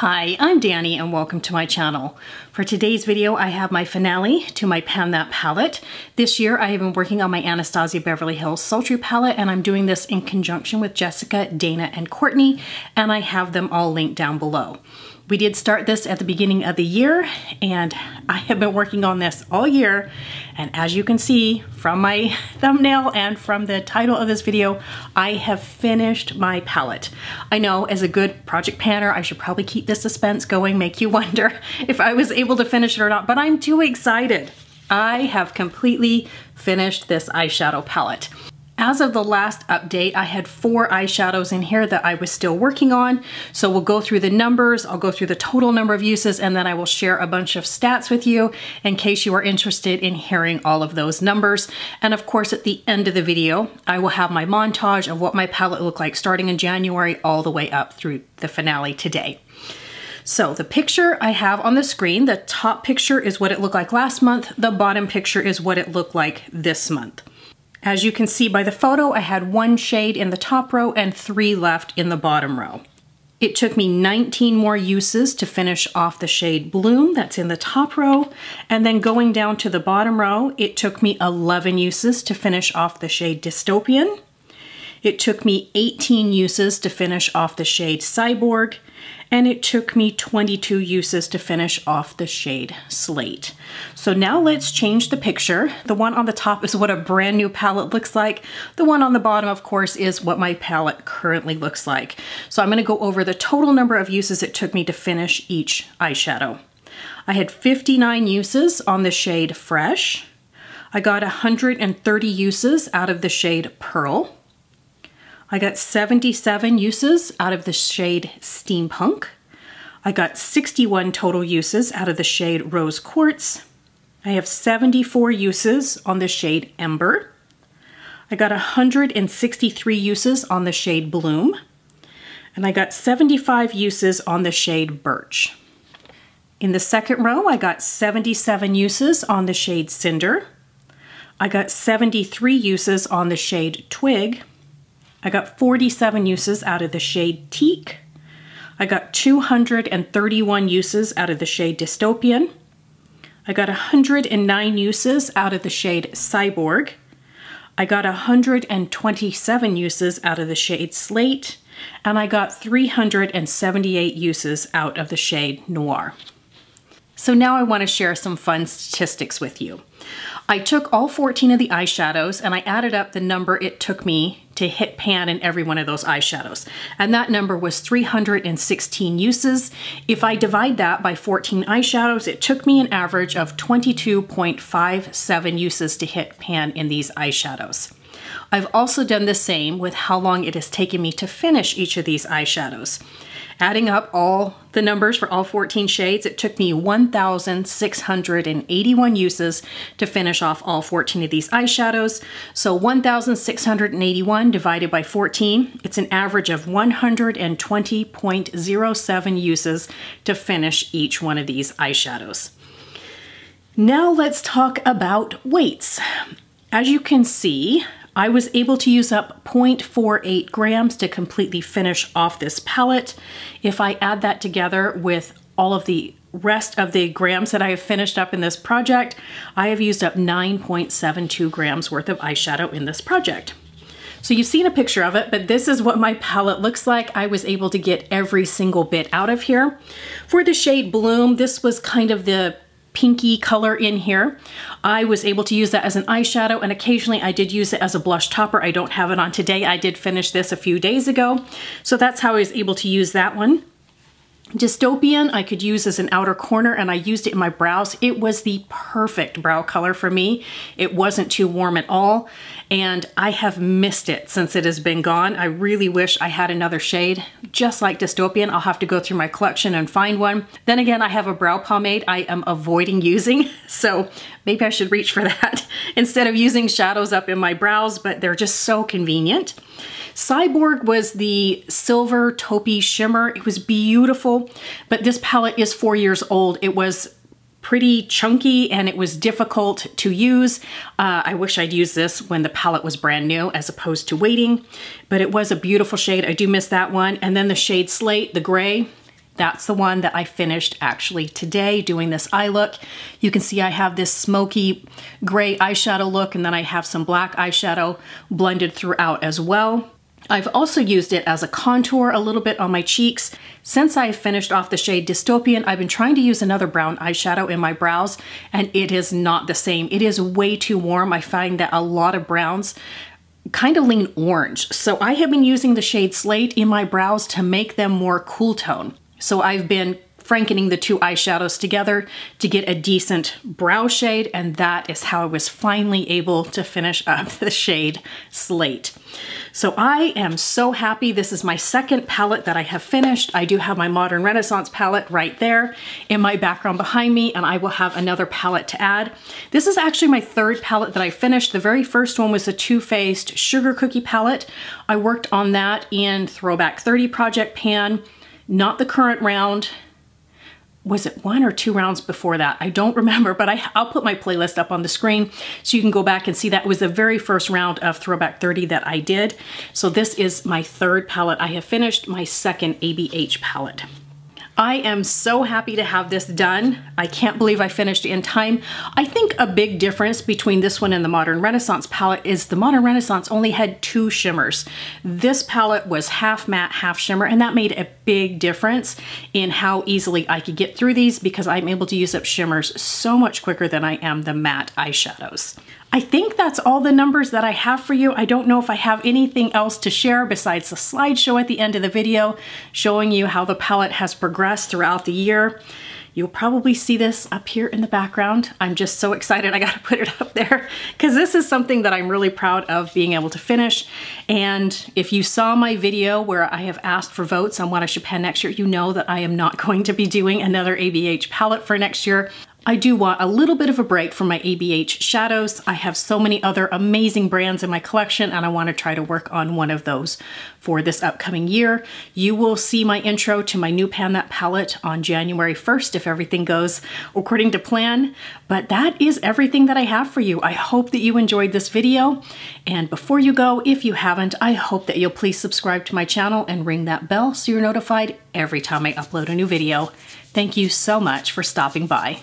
Hi, I'm Dani and welcome to my channel. For today's video, I have my finale to my Pan That palette. This year, I have been working on my Anastasia Beverly Hills Sultry palette, and I'm doing this in conjunction with Jessica, Dana, and Courtney, and I have them all linked down below. We did start this at the beginning of the year, and I have been working on this all year, and as you can see from my thumbnail and from the title of this video, I have finished my palette. I know, as a good project panner, I should probably keep this suspense going, make you wonder if I was able to finish it or not, but I'm too excited. I have completely finished this eyeshadow palette. As of the last update, I had 4 eyeshadows in here that I was still working on. So we'll go through the numbers, I'll go through the total number of uses, and then I will share a bunch of stats with you in case you are interested in hearing all of those numbers. And of course, at the end of the video, I will have my montage of what my palette looked like starting in January all the way up through the finale today. So the picture I have on the screen, the top picture is what it looked like last month, the bottom picture is what it looked like this month. As you can see by the photo, I had 1 shade in the top row and 3 left in the bottom row. It took me 19 more uses to finish off the shade Bloom that's in the top row, and then going down to the bottom row, it took me 11 uses to finish off the shade Dystopian. It took me 18 uses to finish off the shade Cyborg, and it took me 22 uses to finish off the shade Slate. So now let's change the picture. The one on the top is what a brand new palette looks like. The one on the bottom, of course, is what my palette currently looks like. So I'm going to go over the total number of uses it took me to finish each eyeshadow. I had 59 uses on the shade Fresh. I got 130 uses out of the shade Pearl. I got 77 uses out of the shade Steampunk. I got 61 total uses out of the shade Rose Quartz. I have 74 uses on the shade Ember. I got 163 uses on the shade Bloom. And I got 75 uses on the shade Birch. In the second row, I got 77 uses on the shade Cinder. I got 73 uses on the shade Twig. I got 47 uses out of the shade Teak. I got 231 uses out of the shade Dystopian. I got 109 uses out of the shade Cyborg. I got 127 uses out of the shade Slate. And I got 378 uses out of the shade Noir. So now I want to share some fun statistics with you. I took all 14 of the eyeshadows and I added up the number it took me to hit pan in every one of those eyeshadows. And that number was 316 uses. If I divide that by 14 eyeshadows, it took me an average of 22.57 uses to hit pan in these eyeshadows. I've also done the same with how long it has taken me to finish each of these eyeshadows. Adding up all the numbers for all 14 shades, it took me 1,681 uses to finish off all 14 of these eyeshadows. So 1,681 divided by 14, it's an average of 120.07 uses to finish each one of these eyeshadows. Now let's talk about weights. As you can see, I was able to use up 0.48 grams to completely finish off this palette. If I add that together with all of the rest of the grams that I have finished up in this project, I have used up 9.72 grams worth of eyeshadow in this project. So you've seen a picture of it, but this is what my palette looks like. I was able to get every single bit out of here. For the shade Bloom, this was kind of the pinky color in here. I was able to use that as an eyeshadow, and occasionally I did use it as a blush topper. I don't have it on today. I did finish this a few days ago. So that's how I was able to use that one. Dystopian I could use as an outer corner, and I used it in my brows. It was the perfect brow color for me. It wasn't too warm at all, and I have missed it since it has been gone. I really wish I had another shade just like Dystopian. I'll have to go through my collection and find one. Then again, I have a brow pomade I am avoiding using, so maybe I should reach for that instead of using shadows up in my brows, but they're just so convenient. Cyborg was the silver taupey shimmer. It was beautiful, but this palette is 4 years old. It was pretty chunky and it was difficult to use. I wish I'd used this when the palette was brand new as opposed to waiting, but it was a beautiful shade. I do miss that one. And then the shade Slate, the gray, That's the one that I finished actually today doing this eye look. You can see I have this smoky gray eyeshadow look, and then I have some black eyeshadow blended throughout as well. I've also used it as a contour a little bit on my cheeks. Since I finished off the shade Dystopian, I've been trying to use another brown eyeshadow in my brows, and it is not the same. It is way too warm. I find that a lot of browns kind of lean orange. So I have been using the shade Slate in my brows to make them more cool tone. So I've been frankening the two eyeshadows together to get a decent brow shade, and that is how I was finally able to finish up the shade Slate. So I am so happy. This is my second palette that I have finished. I do have my Modern Renaissance palette right there in my background behind me, and I will have another palette to add. This is actually my third palette that I finished. The very first one was the Too Faced Sugar Cookie palette. I worked on that in Throwback 30 Project Pan, not the current round. Was it one or two rounds before that? I don't remember, but I'll put my playlist up on the screen so you can go back and see that. It was the very first round of Throwback 30 that I did. So this is my third palette. I have finished my second ABH palette. I am so happy to have this done. I can't believe I finished in time. I think a big difference between this one and the Modern Renaissance palette is the Modern Renaissance only had two shimmers. This palette was half matte, half shimmer, and that made a big difference in how easily I could get through these because I'm able to use up shimmers so much quicker than I am the matte eyeshadows. I think that's all the numbers that I have for you. I don't know if I have anything else to share besides the slideshow at the end of the video showing you how the palette has progressed throughout the year. You'll probably see this up here in the background. I'm just so excited I gotta put it up there because this is something that I'm really proud of being able to finish. And if you saw my video where I have asked for votes on what I should pen next year, you know that I am not going to be doing another ABH palette for next year. I do want a little bit of a break from my ABH shadows. I have so many other amazing brands in my collection, and I want to try to work on one of those for this upcoming year. You will see my intro to my new Pan That palette on January 1st if everything goes according to plan. But that is everything that I have for you. I hope that you enjoyed this video. And before you go, if you haven't, I hope that you'll please subscribe to my channel and ring that bell so you're notified every time I upload a new video. Thank you so much for stopping by.